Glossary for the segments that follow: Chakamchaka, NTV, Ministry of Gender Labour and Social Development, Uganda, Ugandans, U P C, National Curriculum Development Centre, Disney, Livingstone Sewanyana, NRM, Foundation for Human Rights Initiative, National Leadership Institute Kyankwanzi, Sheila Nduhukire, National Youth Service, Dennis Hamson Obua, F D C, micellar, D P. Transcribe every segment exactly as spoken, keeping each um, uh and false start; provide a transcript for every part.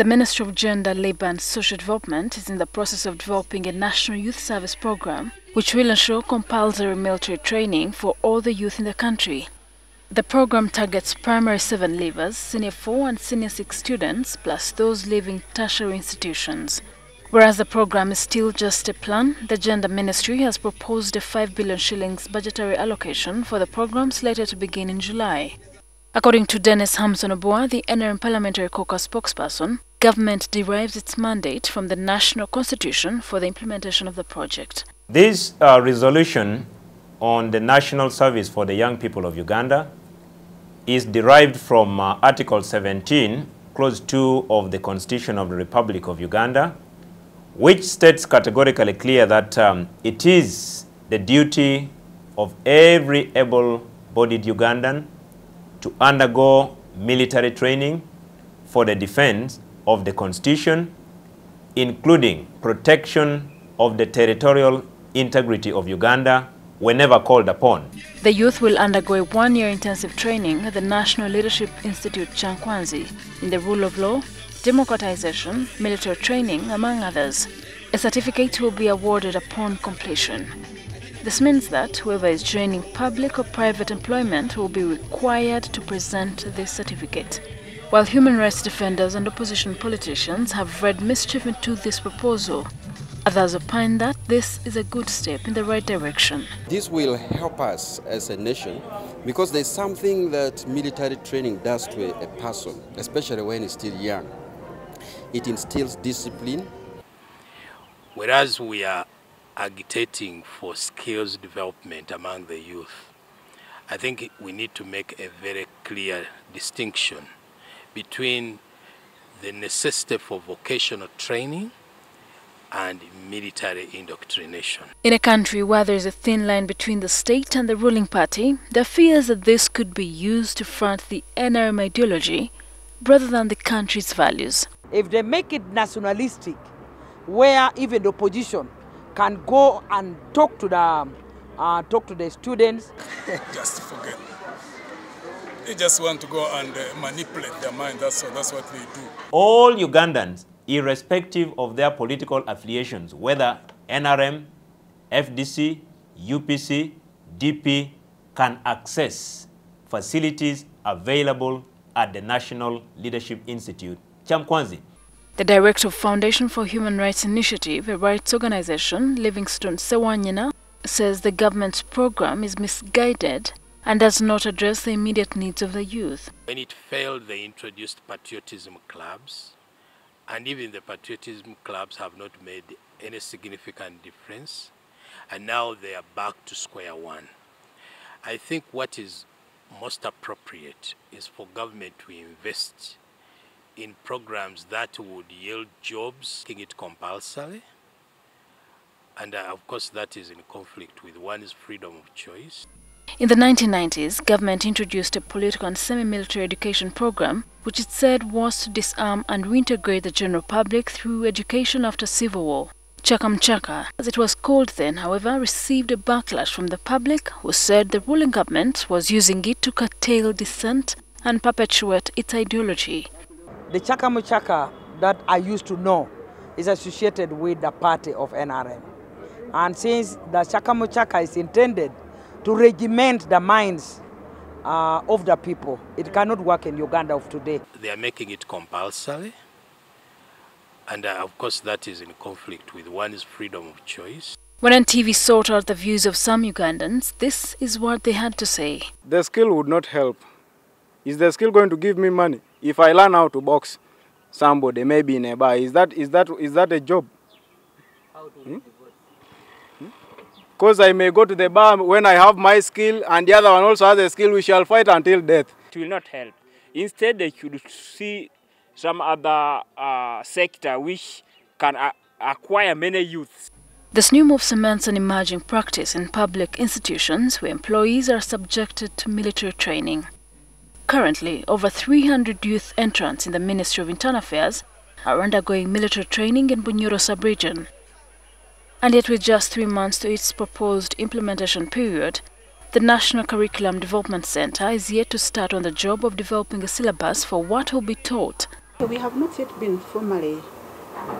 The Ministry of Gender, Labour and Social Development is in the process of developing a national youth service programme which will ensure compulsory military training for all the youth in the country. The programme targets primary seven leavers, senior four and senior six students, plus those leaving tertiary institutions. Whereas the programme is still just a plan, the Gender Ministry has proposed a five billion shillings budgetary allocation for the programme slated to begin in July. According to Dennis Hamson Obua, the N R M Parliamentary Caucus spokesperson, government derives its mandate from the National Constitution for the implementation of the project. This uh, resolution on the National Service for the Young People of Uganda is derived from uh, Article seventeen, Clause two of the Constitution of the Republic of Uganda, which states categorically clear that um, it is the duty of every able-bodied Ugandan to undergo military training for the defense of the Constitution, including protection of the territorial integrity of Uganda whenever called upon. The youth will undergo a one-year intensive training at the National Leadership Institute Kyankwanzi in the rule of law, democratization, military training, among others. A certificate will be awarded upon completion. This means that whoever is joining public or private employment will be required to present this certificate. While human rights defenders and opposition politicians have read mischief into this proposal, others opine that this is a good step in the right direction. This will help us as a nation, because there's something that military training does to a person, especially when he's still young. It instills discipline. Whereas we are agitating for skills development among the youth, I think we need to make a very clear distinction between the necessity for vocational training and military indoctrination. In a country where there is a thin line between the state and the ruling party, there are fears that this could be used to front the N R M ideology rather than the country's values. If they make it nationalistic, where even the opposition can go and talk to the uh, talk to the students. Just forget. They just want to go and uh, manipulate their mind. That's that's what they do. All Ugandans, irrespective of their political affiliations, whether N R M, F D C, U P C, D P, can access facilities available at the National Leadership Institute Kyankwanzi. The director of Foundation for Human Rights Initiative, a rights organization, Livingstone Sewanyana, says the government's program is misguided and does not address the immediate needs of the youth. When it failed, they introduced patriotism clubs, and even the patriotism clubs have not made any significant difference, and now they are back to square one. I think what is most appropriate is for government to invest in programs that would yield jobs, making it compulsory, and uh, of course that is in conflict with one's freedom of choice. In the nineteen nineties, government introduced a political and semi-military education program which it said was to disarm and reintegrate the general public through education after civil war. Chakamchaka, as it was called then, however, received a backlash from the public, who said the ruling government was using it to curtail dissent and perpetuate its ideology. The Chakamchaka that I used to know is associated with the party of N R M. And since the Chakamchaka is intended to regiment the minds uh, of the people, it cannot work in Uganda of today. They are making it compulsory, and uh, of course that is in conflict with one's freedom of choice. When N T V sought out the views of some Ugandans, this is what they had to say. The skill would not help. Is the skill going to give me money? If I learn how to box somebody, maybe in a bar, is that, is that, is that a job? Because hmm? hmm? I may go to the bar when I have my skill, and the other one also has a skill, we shall fight until death. It will not help. Instead, they should see some other uh, sector which can uh, acquire many youths. This new move cements an emerging practice in public institutions where employees are subjected to military training. Currently, over three hundred youth entrants in the Ministry of Internal Affairs are undergoing military training in Bunyoro sub-region. And yet, with just three months to its proposed implementation period, the National Curriculum Development Centre is yet to start on the job of developing a syllabus for what will be taught We have not yet been formally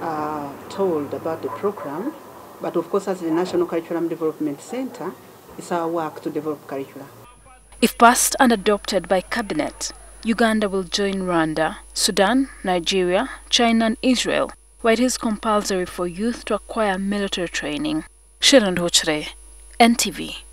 uh, told about the program, but of course as the National Curriculum Development Centre, it's our work to develop curricula. If passed and adopted by Cabinet, Uganda will join Rwanda, Sudan, Nigeria, China and Israel, where it is compulsory for youth to acquire military training. Sheila Nduhukire, N T V.